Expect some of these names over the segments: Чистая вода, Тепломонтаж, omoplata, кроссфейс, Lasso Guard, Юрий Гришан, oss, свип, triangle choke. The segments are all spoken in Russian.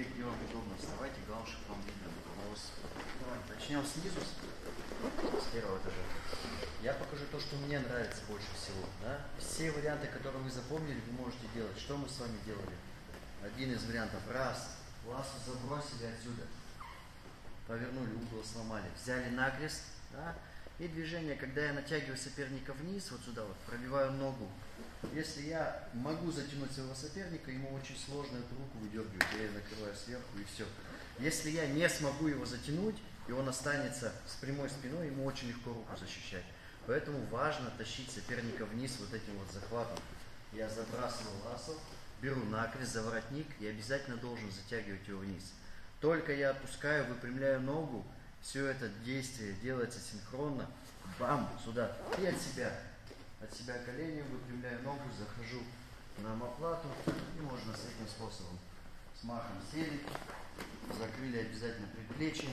где вам удобно. Вставайте, главное, чтобы вам видно. Начнем снизу, с первого этажа. Я покажу то, что мне нравится больше всего. Да? Все варианты, которые вы запомнили, вы можете делать. Что мы с вами делали? Один из вариантов. Раз. Лассо забросили отсюда. Повернули, угол сломали. Взяли накрест. Да? И движение, когда я натягиваю соперника вниз, вот сюда вот, пробиваю ногу. Если я могу затянуть своего соперника, ему очень сложно эту руку выдергивать. Я ее накрываю сверху и все. Если я не смогу его затянуть, и он останется с прямой спиной, ему очень легко руку защищать. Поэтому важно тащить соперника вниз вот этим вот захватом. Я забрасываю лассо, беру накрест за воротник и обязательно должен затягивать его вниз. Только я отпускаю, выпрямляю ногу, все это действие делается синхронно. Бам! Сюда. И от себя. От себя коленем выпрямляю ногу, захожу на омоплату. И можно с этим способом. С махом сели, закрыли обязательно предплечье.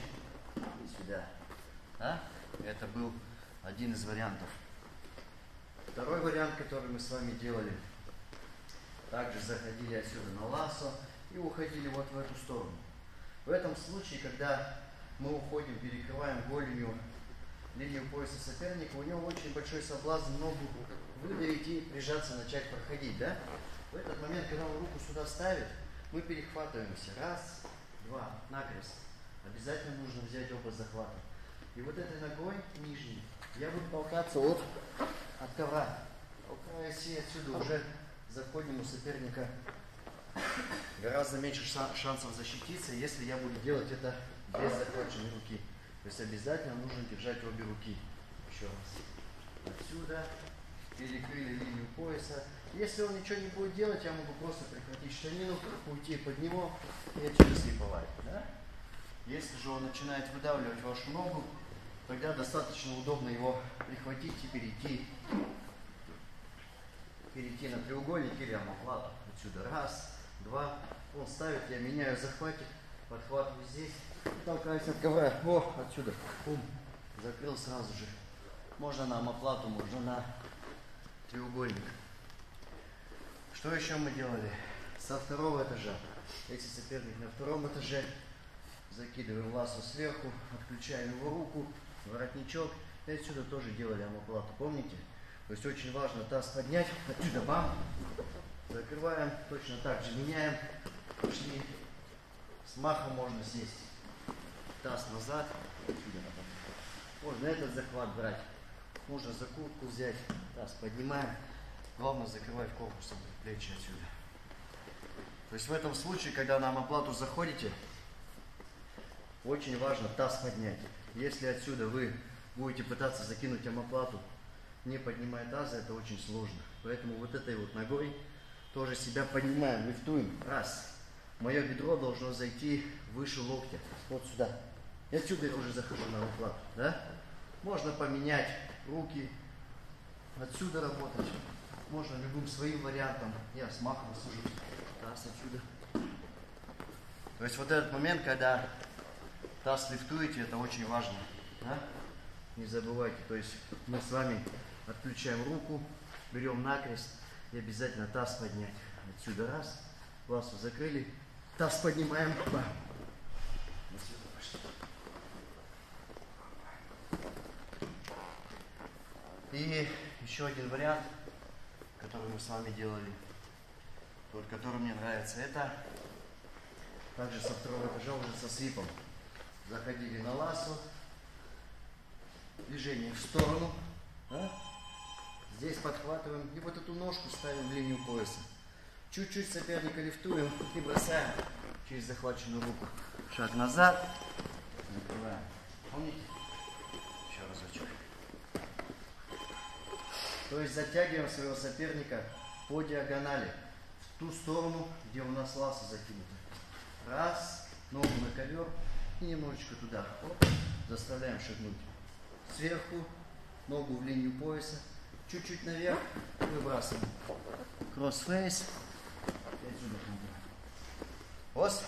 И сюда. А? Это был один из вариантов. Второй вариант, который мы с вами делали. Также заходили отсюда на лассо и уходили вот в эту сторону. В этом случае, когда мы уходим, перекрываем голенью линию пояса соперника, у него очень большой соблазн ногу выдавить и прижаться, начать проходить. Да? В этот момент, когда он руку сюда ставит, мы перехватываемся. Раз, два, накрест. Обязательно нужно взять оба захвата. И вот этой ногой, нижней, я буду толкаться от ковра. Толкаюсь и отсюда уже заходим у соперника. Гораздо меньше шансов защититься, если я буду делать это без захваченной руки. То есть обязательно нужно держать обе руки. Еще раз. Отсюда. Перекрыли линию пояса. Если он ничего не будет делать, я могу просто прекратить штанину, уйти под него и через липовать. Да? Если же он начинает выдавливать вашу ногу, тогда достаточно удобно его прихватить и перейти на треугольник или омоплату. Отсюда. Раз, два. Он ставит, я меняю захватик, подхватываю здесь. Толкаюсь от ковра. О, отсюда. Ум. Закрыл сразу же. Можно на омоплату, можно на треугольник. Что еще мы делали? Со второго этажа. Если соперник на втором этаже, закидываю лассо сверху, отключаю его руку, воротничок. И отсюда тоже делали омоплату. Помните? То есть очень важно таз поднять. Отсюда бам. Закрываем. Точно так же меняем. Пошли. С махом можно сесть. Таз назад. Можно этот захват брать. Можно закрутку взять. Таз поднимаем. Главное закрывать корпусом плечи отсюда. То есть в этом случае, когда на омоплату заходите, очень важно таз поднять. Если отсюда вы будете пытаться закинуть омоплату, не поднимая таза, это очень сложно. Поэтому вот этой вот ногой тоже себя поднимаем, лифтуем. Раз. Мое бедро должно зайти выше локтя. Вот сюда. И отсюда я уже захожу на омоплату. Да? Можно поменять руки. Отсюда работать. Можно любым своим вариантом. Я с махом сужу. Таз отсюда. То есть вот этот момент, когда таз лифтуете, это очень важно. Да? Не забывайте. То есть мы с вами отключаем руку, берем накрест и обязательно таз поднять. Отсюда раз. Лассо закрыли. Таз поднимаем. Бам. И еще один вариант, который мы с вами делали, тот, который мне нравится, это также со второго этажа, уже со свипом. Заходили на лассо, движение в сторону, да? Здесь подхватываем и вот эту ножку ставим в линию пояса. Чуть-чуть соперника лифтуем и бросаем через захваченную руку. Шаг назад, накрываем. Помните? Еще разочек. То есть затягиваем своего соперника по диагонали, в ту сторону, где у нас лассо закинуто. Раз, ногу на ковер и немножечко туда. Оп, заставляем шагнуть. Сверху, ногу в линию пояса, чуть-чуть наверх, выбрасываем. Кроссфейс. Ос.